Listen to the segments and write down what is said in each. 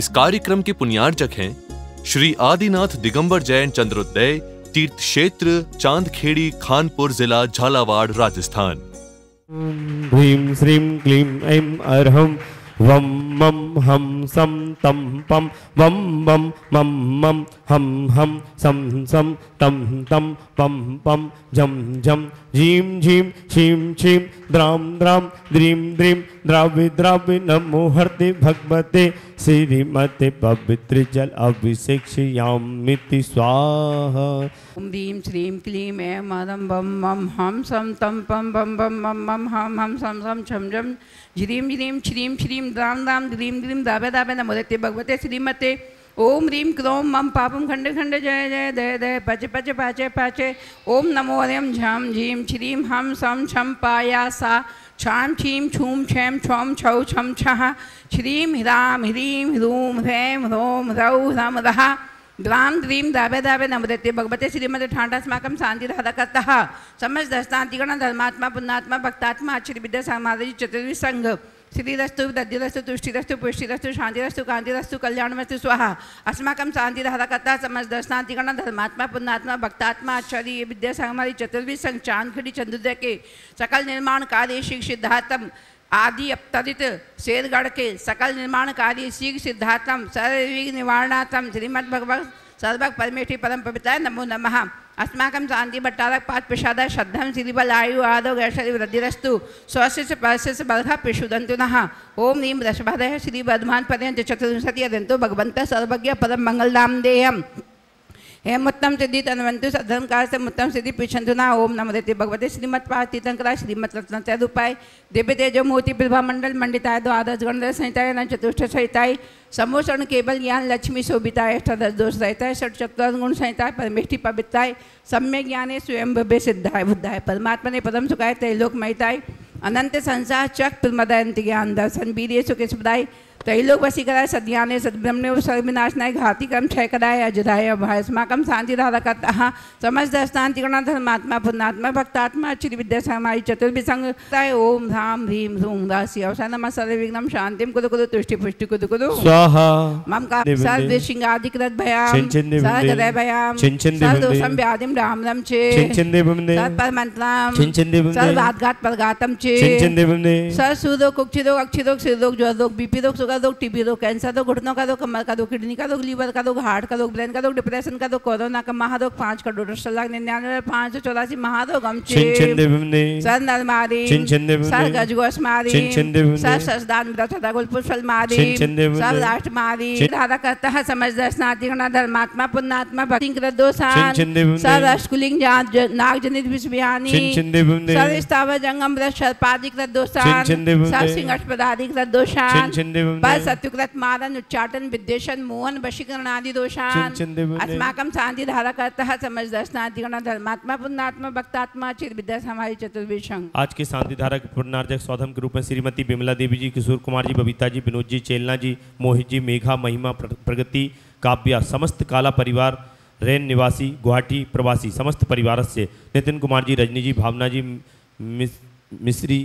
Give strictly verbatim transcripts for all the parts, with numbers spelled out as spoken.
इस कार्यक्रम के पुण्यार्जक हैं श्री आदिनाथ दिगंबर जैन चंद्रोदय तीर्थ क्षेत्र, चांदखेड़ी, खानपुर जिला, झालावाड़, राजस्थान। ह्रीं श्रीं क्लीं ऐं अर्हं वम मम हम सम तम पम वम वम मम मम हम हम सम सम तम तम पम पम झम झम झीम झीम छीम छीम द्राम द्राम द्रीम द्रीम द्रावि द्रावि नमो हर्ति भगवते श्रीमते पवित्र जल अभिषेक्ष्यामि स्वाहा। ह्रीं श्रीं क्लीं ऐं मदम वम मम हम सम तम पम वम वम मम मम हम हम सम सम झम झम झ्रीम झ्रीम छ्रीं श्रीं दाम दाम द्रीम द्रीम दाबे दाबे नमोदते भगवते श्रीमते ओम रीम क्रोम मम पापम खंडे खंडे जय जय दय दय पचे पचे पाचे पाचे ओम नमो ह्रीं झम झीम श्रीं हम सम छम पाया सा छाम छीम छूम छैम छौम छौ छम छः श्रीं ह्राम ह्रीं ह्रूम ह्रैं ह्रोम ह्रौ ह्रम रहा द्वाम द्रीम दावे दावे नमोदते भगवते श्रीमते ठाठास्माकं शांति राधकतः समस्त दस्तांतिगण धर्मात्मा पुण्यात्मा भक्तात्मा आश्री विद्या सामाधि चतुर्विश संघ श्रीरस्तु दद्यरस्तु तुष्टिरस्तु पुष्टिरस्तु शांतिरस्तु कांतिरस्तु कल्याणमस्तु स्वाहा। अस्माकं शांति राधकतः समस्त दस्तांतिगण धर्मात्मा पुण्यात्मा भक्तात्मा आश्री विद्या सामाधि चतुर्विश संघ चांदखेड़ी चंद्रोदय के सकल निर्माण कार्य शीघ्र सिद्धार्थम आदि अपतरित शेरगढ़ के सकल निर्माण कार्य शीघ्र सिद्धार्थम सर्वविघ्न निवारणार्थम श्रीमद् भगवत् सर्वज्ञ परमेष्ठी परम पवित्राय नमो नमः। अस्माकं शांति भट्टारक पाद प्रसादाय श्रद्धं श्रीबल आयु आदो गैशरी वृद्धिरस्तु स्वस्य परस्य बलः पिशुदंतु नः ओम नीम रसभदय श्री वर्धमान पर्यंत चतुर्विंशति अदंतो भगवंतः सर्वज्ञ परम मंगलदाम देयम् हेम उत्तम सिद्धि तन्वंतु सद्धर्म कार्य से उत्तम सिद्धि पृछंतुना ओम नमोदते भगवते श्रीमत्पातीतंकरा श्रीमत् रत्नतय रूपाय दिव्य तेजो मूर्ति प्रभा मंडल मंडिताय द्वादश गणधर संहिताय न चतुष्ट संहिताय समोषण केवल ज्ञान लक्ष्मी शोभिताय अष्टादश दोष संहिताय षट चतुर्थ गुण संहिताय परमेष्ठी पवित्राय सम्यक ज्ञाने स्वयं भव्य सिद्धाय बुद्धाय परमात्मने परम सुखाय त्रैलोक महिताय अनंत संसार चक्र प्रमदयंत ज्ञान दर्शन वीर्य सुख सुदाय त्रैलोक वसीकराय सद्याने सद्ब्रह्मणे सर्वविनाशनाय घाति कर्म क्षय कराय अजदाय अभय। अस्माकं शांति राधकतः समस्त दस्तांतिगण धर्मात्मा पुण्यात्मा भक्तात्मा श्री विद्या सामाधि चतुर्विश संघ ओम धाम ह्रीं ह्रूं राशि अवसान नमः सर्वविघ्नं शांतिं कुरु कुरु तुष्टि पुष्टि कुरु कुरु स्वाहा। मम का सर्व श्रृंगादिकृत भयाम सर्वदय भयाम सर्वदोषं व्याधिं राम राम चे सर्वपरमन्त्रं सर्वाद्घात परघातं चे सर्वसुरोग कुक्षिरोग अक्षिरोग सिररोग ज्वररोग बीपी रोग रोग टीबी रोग कैंसर रोग घुटनों का रोग कमर का रोग किडनी का रोग लीवर का रोग हार्ट का रोग ब्रेन का रोग डिप्रेशन का रोग कोरोना का महारोग पांच करोड़ सौ लाख निन्यानवे पाँच सौ चौरासी महारोग सर नर मारी सर गजगोश मारी सर ससदान फल मारी सर राष्ट्र मारी धारा करता है समझ दर्शनाथी धर्मात्मा पुण्यात्मा सर रसकुलिंग नागजनित विश्वयानी सर स्थावर जंगम सर्पाधिक सर सिंह पदाधिक दोषान पर सत्युकृत मारन उच्चाटन विद्वेषण मोहन वशीकरण आदि दोषान अस्माकं शांति धारा करतः समझ दर्शनाधिगण धर्मात्मा पुण्यात्मा भक्तात्मा चिर विद्या सामाधि चतुर्विश संघ। आज के शांति धारा के पुण्यार्जक स्वाधम के रूप में श्रीमती विमला देवी जी, किशोर कुमार जी, बबीता जी, विनोद जी, चेलना जी, मोहित जी, मेघा, महिमा, प्रगति, काव्या, समस्त काला परिवार रैन निवासी गुवाहाटी प्रवासी समस्त परिवार से नितिन कुमार जी, रजनी जी, भावना जी, मिश्री,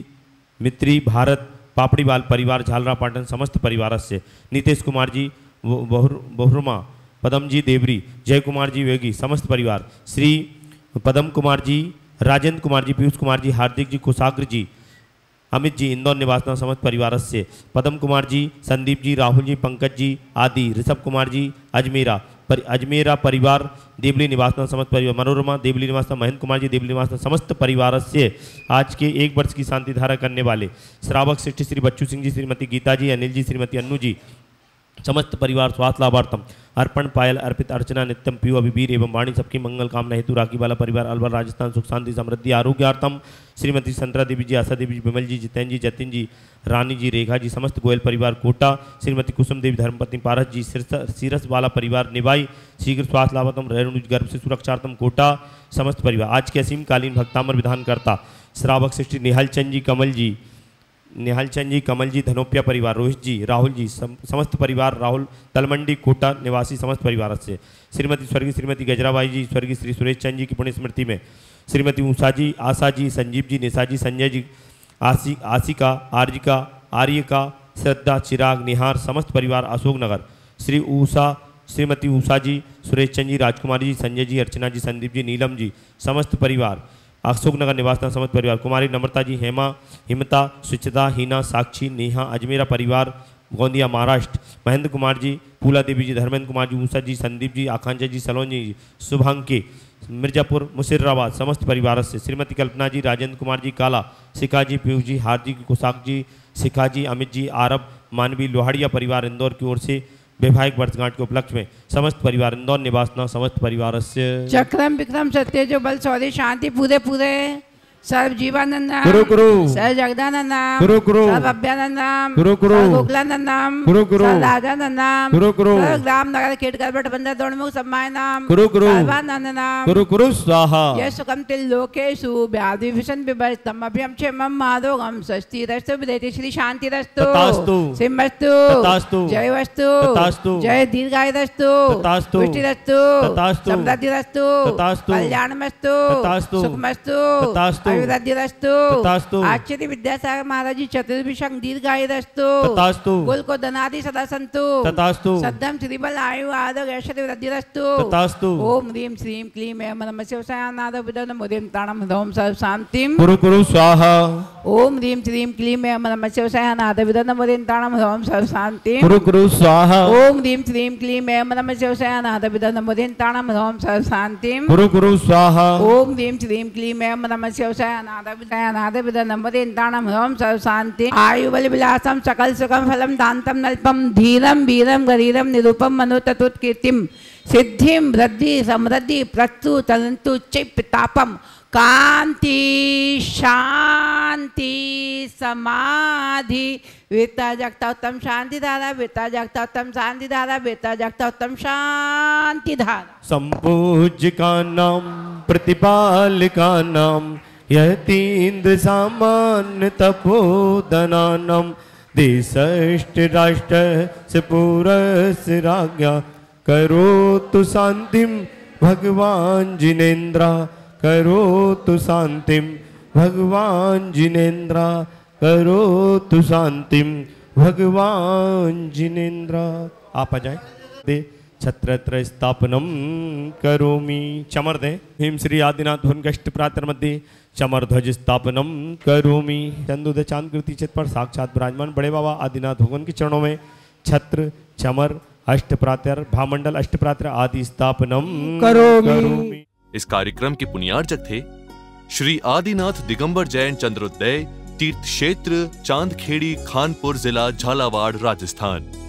मित्री, भारत, पापड़ीवाल परिवार झालरा पाटन समस्त परिवार से नीतेश कुमार जी, बहुरमा, पदम जी देवरी, जय कुमार जी वेगी समस्त परिवार श्री पदम कुमार जी, राजेंद्र कुमार जी, पीयूष कुमार जी, हार्दिक जी, कुशाग्र जी, अमित जी इंदौर निवासना समस्त परिवार से पदम कुमार जी, संदीप जी, राहुल जी, पंकज जी आदि, ऋषभ कुमार जी, अजमेरा पर अजमेरा परिवार देवली निवासना समस्त परिवार मनोरमा देवली निवासना, महेंद्र कुमार जी देवली निवासना समस्त परिवार से आज के एक वर्ष की शांति धारा करने वाले श्रावक श्रेष्ठ श्री बच्चू सिंह जी, श्रीमती गीता जी, अनिल जी, श्रीमती अन्नू जी समस्त परिवार स्वास्थ्य लाभार्थम अर्पण पायल अर्पित अर्चना नित्यम पीयू अभिवीर एवं वाणी सबकी मंगल कामना हेतु राखी वाला परिवार अलवर राजस्थान सुख शांति समृद्धि आरोग्यार्थम श्रीमती संतरा देवी जी, आशा देवी जी, विमल जी, जितैन जी, जतिन जी, रानी जी, रेखा जी समस्त गोयल परिवार कोटा श्रीमती कुसुम देवी धर्मपत्नी पारस जी सीरस वाला परिवार निवाई शीघ्र स्वास्थ्य लाभार्थम रेणु गर्भ से सुरक्षार्थम कोटा समस्त परिवार। आज के असीम कालीन भक्तामर विधानकर्ता श्रावक सृष्टि निहाल चंद जी, कमल जी, निहाल चंद जी, कमल जी, धनोपिया परिवार, रोहित जी, राहुल जी सम, समस्त परिवार राहुल तलमंडी कोटा निवासी समस्त परिवार से श्रीमती स्वर्गीय श्रीमती गजराबाई जी, स्वर्गीय श्री सुरेश चंद जी की पुण्य स्मृति में श्रीमती उषा जी, आशा जी, संजीव जी, निशा जी, संजय जी, आशी आशिका, आर्जिका, आर्यका, श्रद्धा, चिराग, निहार समस्त परिवार अशोकनगर श्री ऊषा, श्रीमती ऊषा जी, सुरेश चंद जी, राजकुमारी जी, संजय जी, अर्चना जी, संदीप जी, नीलम जी, समस्त परिवार, अशोकनगर निवासना समस्त परिवार, कुमारी नम्रता जी, हेमा, हिमता, स्वच्छता, हीना, साक्षी, नेहा, अजमेरा परिवार, गोंदिया महाराष्ट्र, महेंद्र कुमार जी, पूला देवी जी, धर्मेंद्र कुमार जी, ऊषा जी, संदीप जी, आकांक्षा जी, सलोनी जी, शुभांकी, मिर्जापुर, मुसिर्राबाद, समस्त परिवार से, श्रीमती कल्पना जी, राजेंद्र कुमार जी, काला, शिखा जी, पीयूष जी, हार्दिक, कुशाक जी, शिखा जी, अमित जी, आरब, मानवी, लोहाड़िया परिवार इंदौर की ओर से वैवाहिक वर्षगांठ के उपलक्ष्य में समस्त परिवार इंदौर निवासना समस्त परिवार से चक्रम विक्रम सत्य जो बल सौरी शांति पूरे पूरे सर्व जीवानंद गुरु गुरु सर्व जगदानंद गुरु गुरु सर्व अभ्यानंद गुरु गुरु सर्व गोकुलानंद गुरु गुरु सर्व राजानंद गुरु गुरु सर्व ग्राम नगर केटकर बट बंदा दोनों मुख सम्मानम गुरु गुरु सर्वानंद गुरु गुरु स्वाहा ये सुकम तिल लोकेशु व्याधि विषण विभज तम अभियम क्षेम माधोगम स्वस्ति रस्तु विदेति श्री शांति रस्तु ततास्तु सिमस्तु ततास्तु जय वस्तु ततास्तु जय दीर्घायु रस्तु ततास्तु पुष्टि रस्तु ततास्तु समृद्धि रस्तु ततास्तु कल्याणमस्तु ततास्तु सुखमस्तु ततास्तु आचार्य विद्यासागर महाराज जी चतुर्विशंग दीर्घायु रस्तु कुल को धनादि सदा संतु सद्दम श्रीबल आयु आरोग्य ऐश्वर्य वृद्धि रस्तु ओम ह्रीम श्रीम क्लीम ऐम नमः शिवाय मुदीम ताणम हृदय सर्व शांतिम गुरु गुरु स्वाहा ओम ह्रीम श्रीम क्लीम ऐम नमः शिवाय मुदीम ताणम हृदय सर्व शांतिम गुरु गुरु स्वाहा ओम ह्रीम श्रीम क्लीम ऐम नमः शिवाय मुदीम ताणम हृदय सर्व शांतिम गुरु गुरु स्वाहा ओम ह्रीम श्रीम क्लीम ऐम नमः शिवाय आयुबलविलासं सकल सुखं फलं दान्तं नल्पं धीरं वीरं गरीरं निरूपं मनोततुत्कीर्तिं सिद्धिं वृद्धि समृद्धि प्रस्तु तनन्तु चैप्तापं कांति शांति समाधि वेता जागता उत्तम शांति धारा वेता जागता उत्तम शांति धारा वेता जागता उत्तम शांति धारा संपूज्य का नाम प्रतिपाल का नाम यह तीन्द्र सामान्य तपोधनानम देशष्ट राष्ट्र से पूरस राज्ञा करो तु शांतिम भगवान जिनेन्द्रा करो तु शांतिम भगवान जिनेन्द्रा करो तु शांतिम भगवान जिनेन्द्रा आप आ जाए दे छत्रत्र स्थापनम करोमि चमर दे भीम श्री आदिनाथ भवन कष्ट प्रातर मध्य चमर ध्वज स्थापनम करोमि चंदोदय चांद कृति चित्र पर साक्षात विराजमान बड़े बाबा आदिनाथ भगवान के चरणों में छत्र चमर अष्ट प्रातर भामंडल अष्ट प्रातर आदि स्थापनम करोमि। इस कार्यक्रम के पुण्यार्चक थे श्री आदिनाथ दिगंबर जैन चंद्रोदय तीर्थ क्षेत्र चांदखेड़ी खानपुर जिला झालावाड़ राजस्थान।